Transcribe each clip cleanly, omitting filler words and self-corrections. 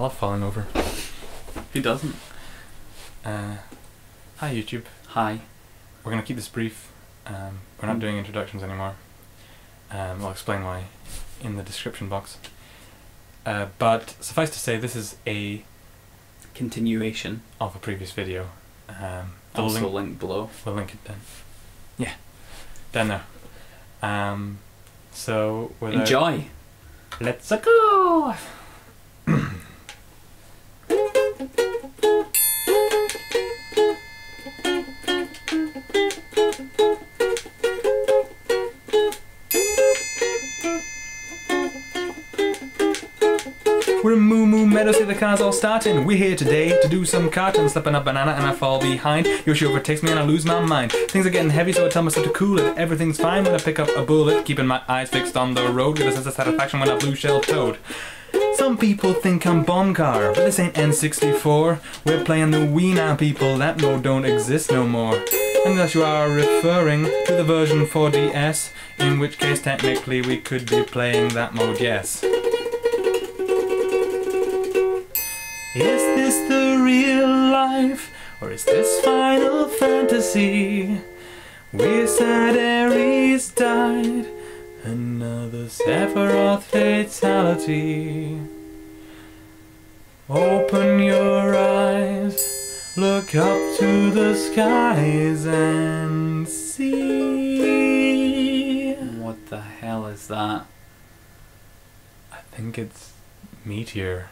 I love falling over. Who doesn't? Hi YouTube. Hi. We're going to keep this brief. We're not doing introductions anymore. I'll explain why in the description box. But suffice to say, this is a continuation of a previous video. Also link below. We'll link it down. Yeah. Down there. So enjoy. Let's go. We're in Moo Moo Meadows, see the cars all starting. We're here today to do some karting. Slipping a banana and I fall behind. Yoshi overtakes me and I lose my mind. Things are getting heavy so I tell myself to cool it. Everything's fine when I pick up a bullet. Keeping my eyes fixed on the road. Give a sense of satisfaction when I blue-shell Toad. Some people think I'm Bomb Car, but this ain't N64. We're playing the Wii now, people. That mode don't exist no more. Unless you are referring to the version for DS, in which case technically we could be playing that mode, yes. Is this the real life, or is this Final Fantasy? We're sad Aeris died, another Sephiroth fatality. Open your eyes, look up to the skies and see. What the hell is that? I think it's Meteor.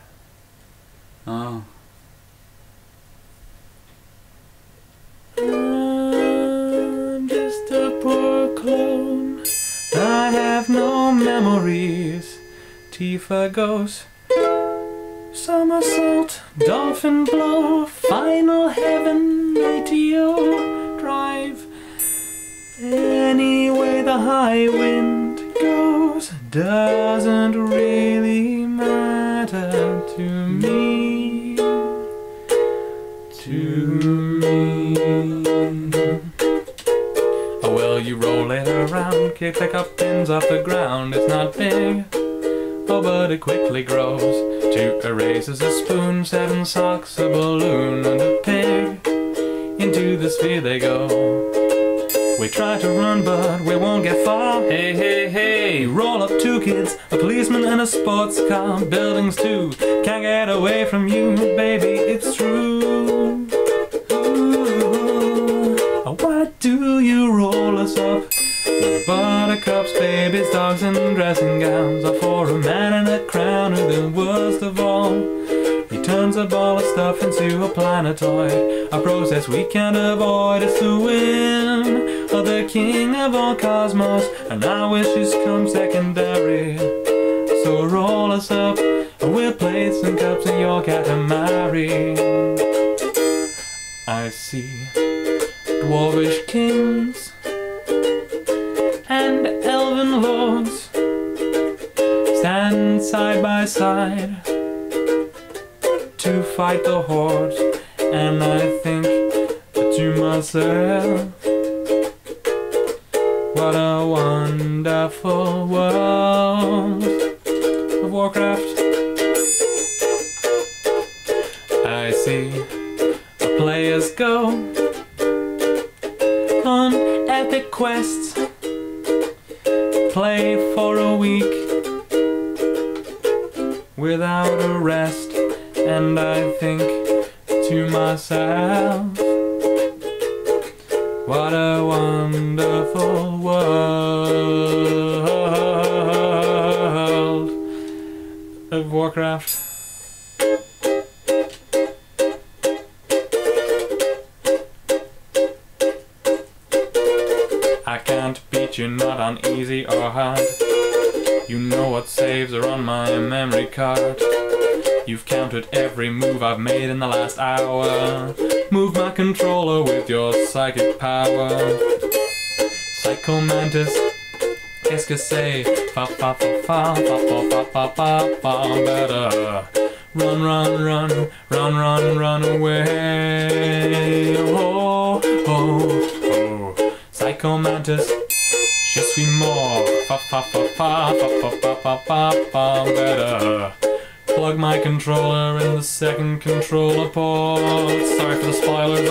Oh. I'm just a poor clone. I have no memories. Tifa goes somersault, dolphin blow, final heaven, Meteo drive. Anyway, the high wind goes doesn't really matter to me. Oh well, you roll it around, pick up pins off the ground. It's not big, oh but it quickly grows. 2 erasers, a spoon, 7 socks, a balloon, and a pig. Into the sphere they go. We try to run but we won't get far. Hey hey hey, roll up 2 kids, a policeman and a sports car. Buildings too, can't get away from you, baby, it's true. Why do you roll us up? Buttercups, babies, dogs, and dressing gowns are for a man in a crown, who the worst of all. He turns a ball of stuff into a planetoid, a process we can't avoid. It's to win, or the king of all cosmos, and our wishes come secondary. So roll us up, and we'll play some cups in your Katamari. I see dwarvish kings and elven lords stand side by side to fight the horde, and I think to myself, what a wonderful world of Warcraft. I see the players go on epic quests, play for a week without a rest, and I think to myself, what a wonderful world of Warcraft. You're not on easy or hard. You know what saves are on my memory card. You've counted every move I've made in the last hour. Move my controller with your psychic power. Psychomantis, qu'est-ce que c'est? Fa fa fa fa fa fa fa fa fa better. Run, run, run, run, run, run away. Oh, oh, oh. Psychomantis, je suis mort, fa fa fa fa fa fa fa fa fa better. plug my controller in the second controller port. Sorry for the spoilers.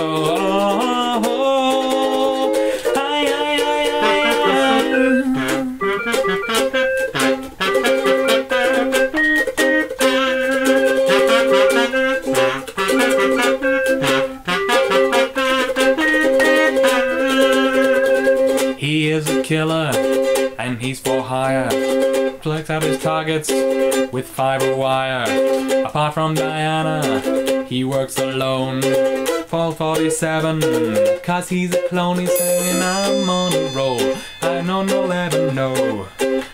He is a killer, and he's for hire. Plucks out his targets with fiber wire. Apart from Diana, he works alone. Fall 47, cause he's a clone. He's saying I'm on a roll, I know no ever know.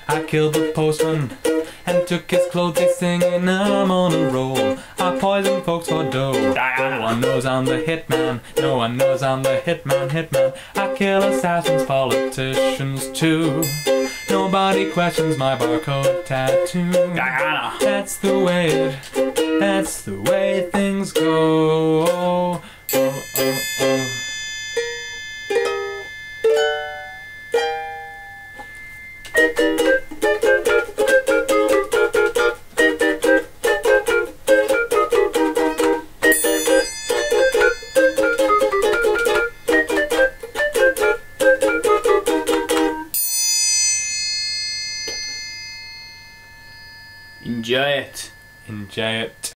I killed the postman and took his clothes. He's singing I'm on a roll, I poison folks for dough. Diana. No one knows I'm the hitman, no one knows I'm the hitman, hitman. I kill assassins, politicians too. Nobody questions my barcode tattoo. Diana. That's the way it, that's the way things go. Oh, oh, oh. Enjoy it. Enjoy it.